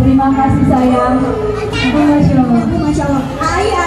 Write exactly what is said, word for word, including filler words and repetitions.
Terima kasih sayang. Masya Allah. Masya Allah.